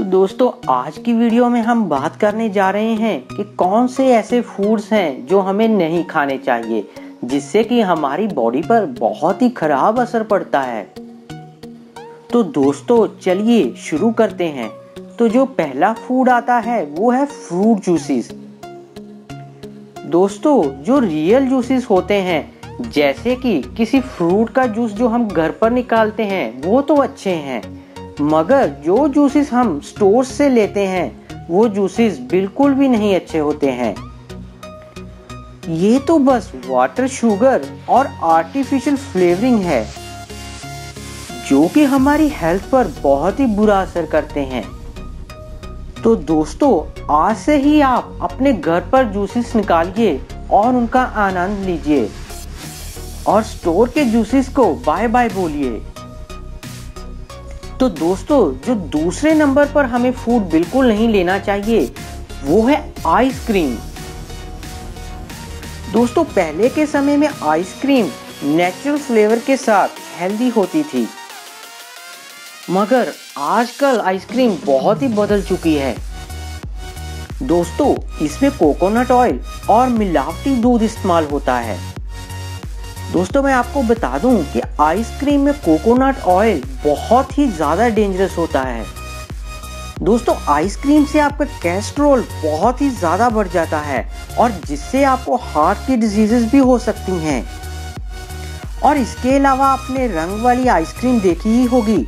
तो दोस्तों आज की वीडियो में हम बात करने जा रहे हैं कि कौन से ऐसे फूड्स हैं जो हमें नहीं खाने चाहिए, जिससे कि हमारी बॉडी पर बहुत ही खराब असर पड़ता है। तो दोस्तों चलिए शुरू करते हैं। तो जो पहला फूड आता है वो है फ्रूट जूसेस। दोस्तों जो रियल जूसेस होते हैं, जैसे कि किसी फ्रूट का जूस जो हम घर पर निकालते हैं वो तो अच्छे हैं, मगर जो जूसेस हम स्टोर से लेते हैं वो जूसेस बिल्कुल भी नहीं अच्छे होते हैं। ये तो बस वाटर, शुगर और आर्टिफिशियल फ्लेवरिंग है, जो कि हमारी हेल्थ पर बहुत ही बुरा असर करते हैं। तो दोस्तों आज से ही आप अपने घर पर जूसेस निकालिए और उनका आनंद लीजिए और स्टोर के जूसेस को बाय बाय बोलिए। तो दोस्तों जो दूसरे नंबर पर हमें फूड बिल्कुल नहीं लेना चाहिए वो है आइसक्रीम। दोस्तों पहले के समय में आइसक्रीम नेचुरल फ्लेवर के साथ हेल्दी होती थी, मगर आजकल आइसक्रीम बहुत ही बदल चुकी है। दोस्तों इसमें कोकोनट ऑयल और मिलावटी दूध इस्तेमाल होता है। दोस्तों मैं आपको बता दूं कि आइसक्रीम में कोकोनट ऑयल बहुत ही ज़्यादा डेंजरस होता है। दोस्तों आइसक्रीम से आपका कोलेस्ट्रॉल बहुत ही ज़्यादा बढ़ जाता है और जिससे आपको हार्ट की डिजीज़ेस भी हो सकती हैं। और इसके अलावा आपने रंग वाली आइसक्रीम देखी ही होगी,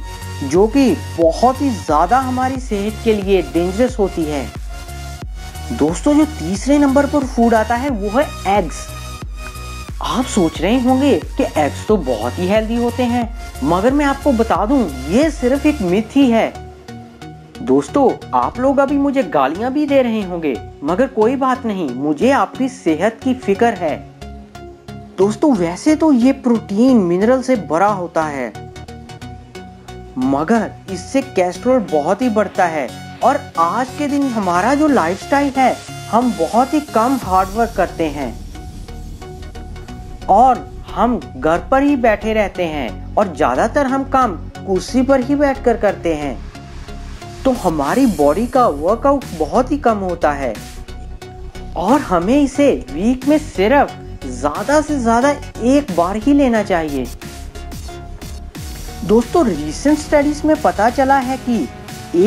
जो कि बहुत ही ज़्यादा हमारी सेहत के लिए डेंजरस होती है। दोस्तों जो तीसरे नंबर पर फूड आता है वो है एग्स। आप सोच रहे होंगे कि एग्स तो बहुत ही हेल्दी होते हैं, मगर मैं आपको बता दूं ये सिर्फ एक मिथ ही है। दोस्तों आप लोग अभी मुझे गालियां भी दे रहे होंगे, मगर कोई बात नहीं, मुझे आपकी सेहत की फिक्र है। दोस्तों वैसे तो ये प्रोटीन मिनरल से भरा होता है, मगर इससे कोलेस्ट्रॉल बहुत ही बढ़ता है। और आज के दिन हमारा जो लाइफस्टाइल है, हम बहुत ही कम हार्डवर्क करते हैं और हम घर पर ही बैठे रहते हैं और ज़्यादातर हम काम कुर्सी पर ही बैठकर करते हैं, तो हमारी बॉडी का वर्कआउट बहुत ही कम होता है। और हमें इसे वीक में सिर्फ ज़्यादा से ज़्यादा एक बार ही लेना चाहिए। दोस्तों रिसेंट स्टडीज़ में पता चला है कि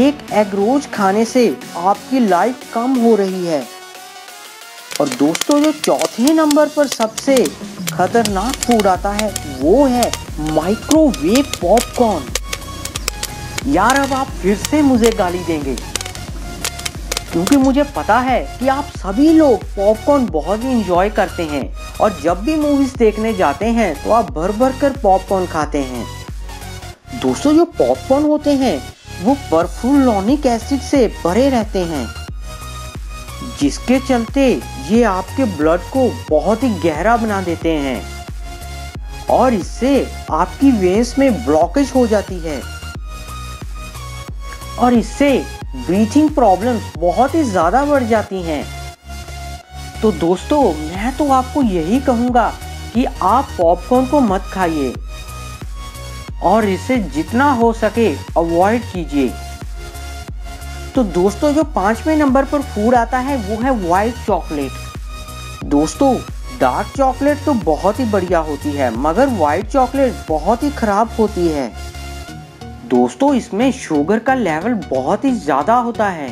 एक एग रोज खाने से आपकी लाइफ कम हो रही है। और दोस्तों जो चौथे नंबर पर सबसे खतरनाक फूड आता है वो है माइक्रोवेव पॉपकॉर्न। यार अब आप फिर से मुझे गाली देंगे, क्योंकि मुझे पता है कि आप सभी लोग पॉपकॉर्न बहुत ही एंजॉय करते हैं और जब भी मूवीज़ देखने जाते हैं तो आप भर भर कर पॉपकॉर्न खाते हैं। दोस्तों जो पॉपकॉर्न होते हैं वो परफ्लुओनिक एसिड से भरे रहते हैं, जिसके चलते ये आपके ब्लड को बहुत ही गहरा बना देते हैं और इससे आपकी वेंस में ब्लॉकेज हो जाती है और इससे ब्रीथिंग प्रॉब्लम्स बहुत ही ज़्यादा बढ़ जाती हैं। तो दोस्तों मैं तो आपको यही कहूँगा कि आप पॉपकॉर्न को मत खाइए और इसे जितना हो सके अवॉइड कीजिए। तो दोस्तों जो पांचवें नंबर पर फूड आता है वो है वाइट चॉकलेट। दोस्तों डार्क चॉकलेट तो बहुत ही बढ़िया होती है, मगर वाइट चॉकलेट बहुत ही खराब होती है। दोस्तों इसमें शुगर का लेवल बहुत ही ज़्यादा होता है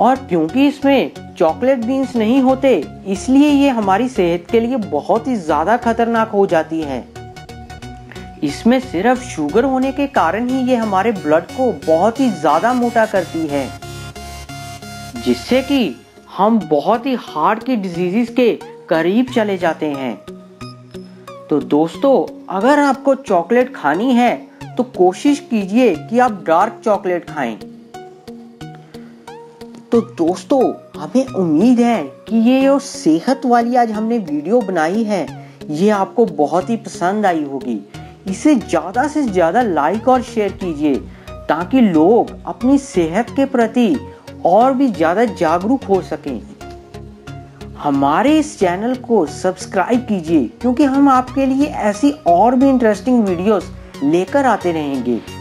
और क्योंकि इसमें चॉकलेट बीन्स नहीं होते, इसलिए ये हमारी सेहत के लिए बहुत ही ज़्यादा खतरनाक हो जाती है। इसमें सिर्फ शुगर होने के कारण ही ये हमारे ब्लड को बहुत ही ज़्यादा मोटा करती है, जिससे कि हम बहुत ही हार्ट की डिजीज़ के करीब चले जाते हैं। तो दोस्तों अगर आपको चॉकलेट खानी है तो कोशिश कीजिए कि आप डार्क चॉकलेट खाएं। तो दोस्तों हमें उम्मीद है कि ये जो सेहत वाली आज हमने वीडियो बनाई है ये आपको बहुत ही पसंद आई होगी। इसे ज़्यादा से ज़्यादा लाइक और शेयर कीजिए ताकि लोग अपनी सेहत के प्रति और भी ज़्यादा जागरूक हो सकें। हमारे इस चैनल को सब्सक्राइब कीजिए, क्योंकि हम आपके लिए ऐसी और भी इंटरेस्टिंग वीडियोस लेकर आते रहेंगे।